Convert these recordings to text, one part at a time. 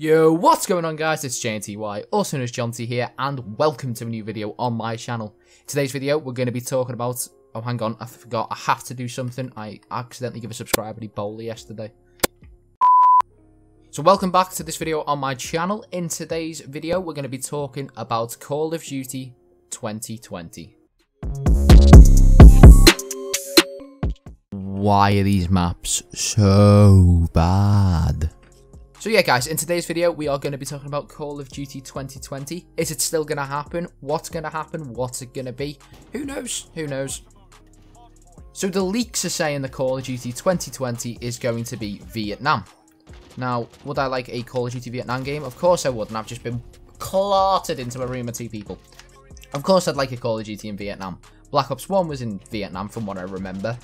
Yo, what's going on guys, it's JNTY, also known as Jonty here, and welcome to a new video on my channel. Today's video we're going to be talking about, oh hang on, I forgot, I have to do something, I accidentally gave a subscriber a bowler yesterday. So welcome back to this video on my channel. In today's video we're going to be talking about Call of Duty 2020. Why are these maps so bad? So yeah guys, in today's video we are going to be talking about Call of Duty 2020. Is it still going to happen? What's going to happen? What's it going to be? Who knows? Who knows? So the leaks are saying the Call of Duty 2020 is going to be Vietnam. Now, would I like a Call of Duty Vietnam game? Of course I would, and I've just been clotted into a room of two people. Of course I'd like a Call of Duty in Vietnam. Black Ops 1 was in Vietnam from what I remember.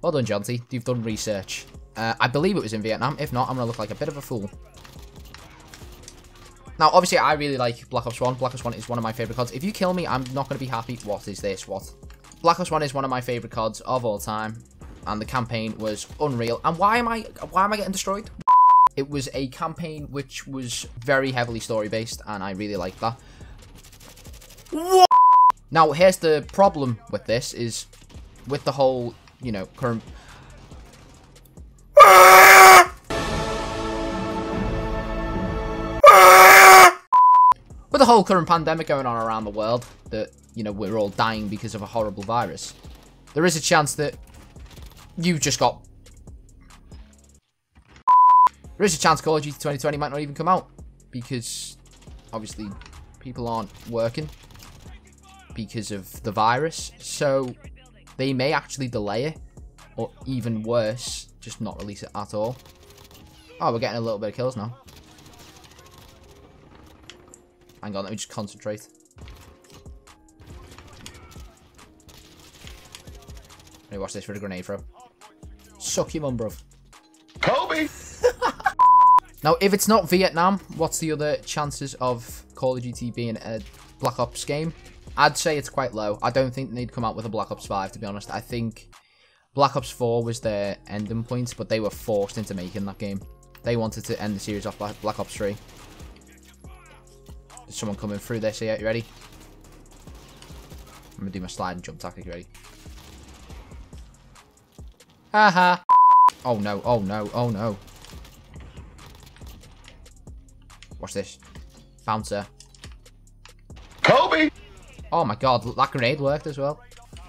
Well done, Jonty. You've done research. I believe it was in Vietnam. If not, I'm going to look like a bit of a fool. Now, obviously, I really like Black Ops 1. Black Ops 1 is one of my favourite CODs. If you kill me, I'm not going to be happy. What is this? What? Black Ops 1 is one of my favourite CODs of all time. And the campaign was unreal. And why am I getting destroyed? It was a campaign which was very heavily story-based. And I really like that. What? Now, here's the problem with this is with the whole, you know, current... With the whole current pandemic going on around the world, that, you know, we're all dying because of a horrible virus, there is a chance that you just got... There is a chance Call of Duty 2020 might not even come out, because, obviously, people aren't working because of the virus, so they may actually delay it, or even worse, just not release it at all. Oh, we're getting a little bit of kills now. Hang on, let me just concentrate. Let me watch this for the grenade throw. Suck your mum, bruv. Kobe! Now, if it's not Vietnam, what's the other chances of Call of Duty being a Black Ops game? I'd say it's quite low. I don't think they'd come out with a Black Ops 5, to be honest. I think Black Ops 4 was their ending point, but they were forced into making that game. They wanted to end the series off Black Ops 3. There's someone coming through this here. You ready? I'm going to do my slide and jump tactic. You ready? Haha. Oh no, oh no, oh no. Watch this. Bouncer. Kobe! Oh my god, that grenade worked as well.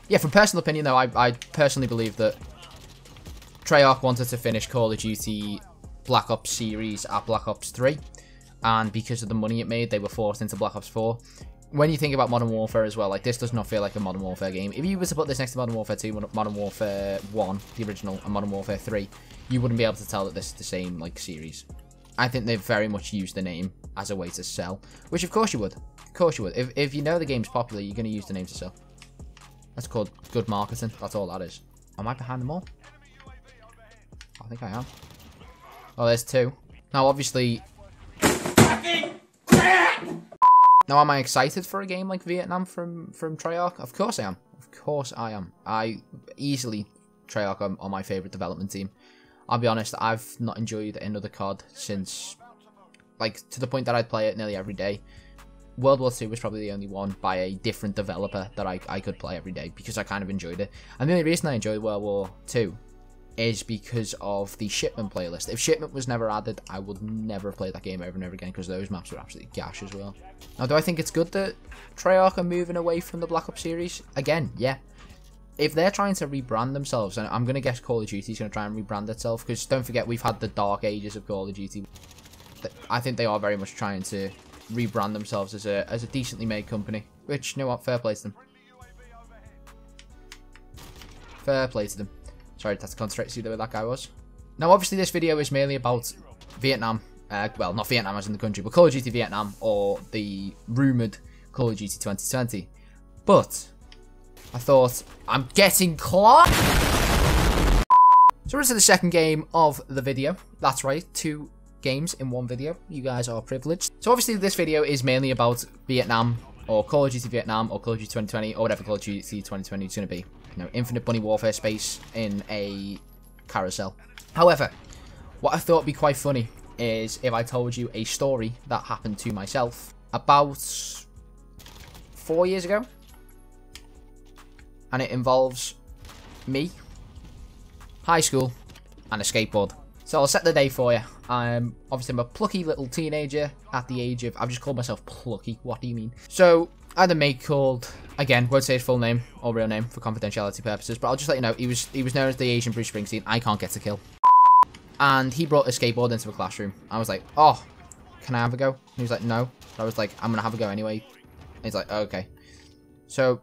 Yeah, from personal opinion though, I personally believe that Treyarch wanted to finish Call of Duty Black Ops series at Black Ops 3. And because of the money it made, they were forced into Black Ops 4. When you think about Modern Warfare as well, like, this does not feel like a Modern Warfare game. If you were to put this next to Modern Warfare 2, Modern Warfare 1, the original, and Modern Warfare 3, you wouldn't be able to tell that this is the same, like, series. I think they've very much used the name as a way to sell, which of course you would. Of course you would. If you know the game's popular, you're going to use the name to sell. That's called good marketing. That's all that is. Am I behind them all? I think I am. Oh, there's two. Now, obviously... Now, am I excited for a game like Vietnam from Treyarch? Of course I am. Of course I am. I easily... Treyarch are my favourite development team. I'll be honest, I've not enjoyed another COD since... Like, to the point that I'd play it nearly every day. World War 2 was probably the only one by a different developer that I could play every day because I kind of enjoyed it. And the only reason I enjoyed World War 2 is because of the Shipment playlist. If Shipment was never added, I would never have played that game over and over again because those maps were absolutely gash as well. Now, do I think it's good that Treyarch are moving away from the Black Ops series? Again, yeah. If they're trying to rebrand themselves, and I'm going to guess Call of Duty is going to try and rebrand itself because don't forget we've had the dark ages of Call of Duty. I think they are very much trying to rebrand themselves as a decently made company, which, you know what, fair play to them. Fair play to them. Sorry, I had to concentrate to see where that guy was. Now, obviously, this video is mainly about Vietnam. Well, not Vietnam as in the country, but Call of Duty Vietnam or the rumoured Call of Duty 2020. But I thought, I'm getting clocked! So, this is the second game of the video. That's right, two games in one video. You guys are privileged. So, obviously, this video is mainly about Vietnam or Call of Duty Vietnam or Call of Duty 2020 or whatever Call of Duty 2020 is going to be. You know, infinite bunny warfare space in a carousel. However, what I thought would be quite funny is if I told you a story that happened to myself about 4 years ago, and it involves me, high school, and a skateboard. So I'll set the day for you. Obviously I'm a plucky little teenager at the age of, I've just called myself plucky, what do you mean? So I had a mate called, again, won't say his full name or real name for confidentiality purposes, but I'll just let you know, he was known as the Asian Bruce Springsteen. I can't get a kill. And he brought a skateboard into a classroom. I was like, oh, can I have a go? And he was like, no. I was like, I'm gonna have a go anyway. And he's like, okay. So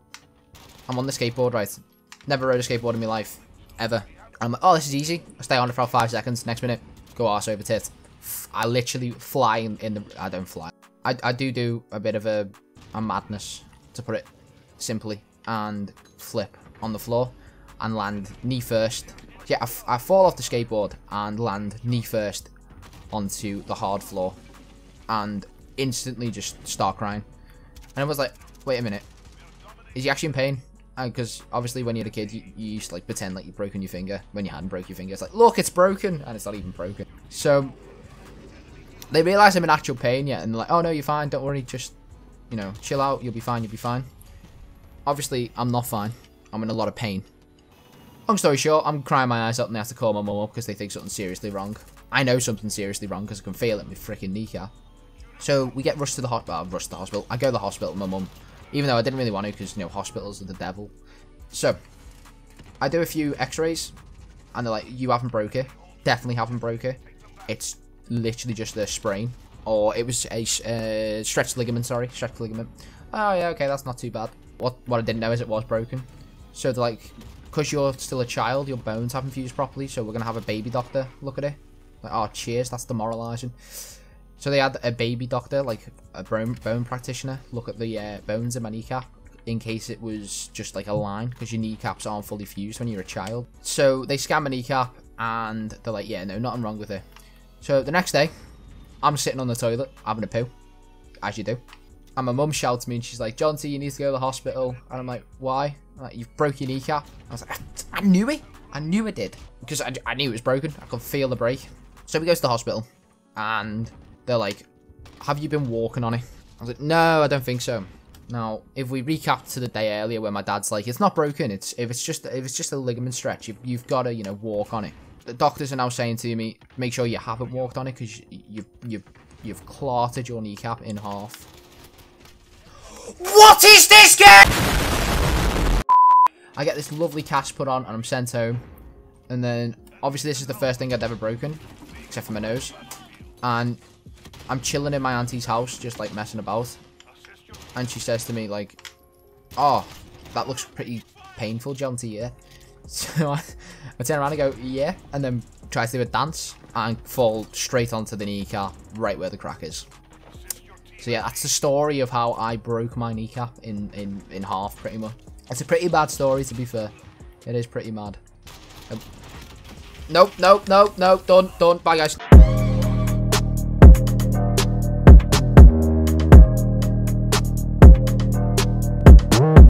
I'm on the skateboard, right? Never rode a skateboard in my life, ever. And I'm like, oh, this is easy. I stay on it for about 5 seconds. Next minute, go arse over tit. I literally fly in the... I don't fly. I do a bit of a madness, to put it simply, and flip on the floor and land knee first. Yeah, I fall off the skateboard and land knee first onto the hard floor and instantly just start crying. And I was like, wait a minute, is he actually in pain? Because obviously when you're a kid, you used to like pretend like you'd broken your finger when you hadn't broke your finger. It's like, look, it's broken, and it's not even broken. So they realise I'm in actual pain, yeah, and they're like, oh no, you're fine, don't worry, just, you know, chill out, you'll be fine, you'll be fine. Obviously, I'm not fine. I'm in a lot of pain. Long story short, I'm crying my eyes out and they have to call my mum up because they think something's seriously wrong. I know something's seriously wrong because I can feel it in my freaking kneecap. So we get rushed to the hospital. Well, rushed to the hospital. I go to the hospital with my mum, even though I didn't really want to because, you know, hospitals are the devil. So I do a few x-rays and they're like, you haven't broke it. Definitely haven't broke it. It's literally just a sprain. Or it was a stretched ligament, sorry. Stretched ligament. Oh, yeah, okay, that's not too bad. What I didn't know is it was broken. So they're like, because you're still a child, your bones haven't fused properly, so we're going to have a baby doctor look at it. Like, oh, cheers, that's demoralising. So they had a baby doctor, like a bone practitioner, look at the bones in my kneecap in case it was just like a line, because your kneecaps aren't fully fused when you're a child. So they scan my kneecap, and they're like, yeah, no, nothing wrong with it. So the next day, I'm sitting on the toilet, having a poo, as you do. And my mum shouts at me and she's like, Jonty, you need to go to the hospital. And I'm like, why? I'm like, you've broke your kneecap. I was like, I knew it. I knew I did. Because I knew it was broken. I could feel the break. So we go to the hospital. And they're like, have you been walking on it? I was like, no, I don't think so. Now, if we recap to the day earlier where my dad's like, it's not broken. If it's just a ligament stretch, you've got to, you know, walk on it. The doctors are now saying to me, make sure you haven't walked on it because you've clotted your kneecap in half. What is this game? I get this lovely cast put on and I'm sent home. And then, obviously this is the first thing I'd ever broken, except for my nose. And I'm chilling in my auntie's house, just like messing about. And she says to me like, oh, that looks pretty painful, Jonty, yeah? So I turn around and go, yeah, and then try to do a dance and fall straight onto the kneecap, right where the crack is. So yeah, that's the story of how I broke my kneecap in half, pretty much. It's a pretty bad story, to be fair. It is pretty mad. Nope, done, bye guys.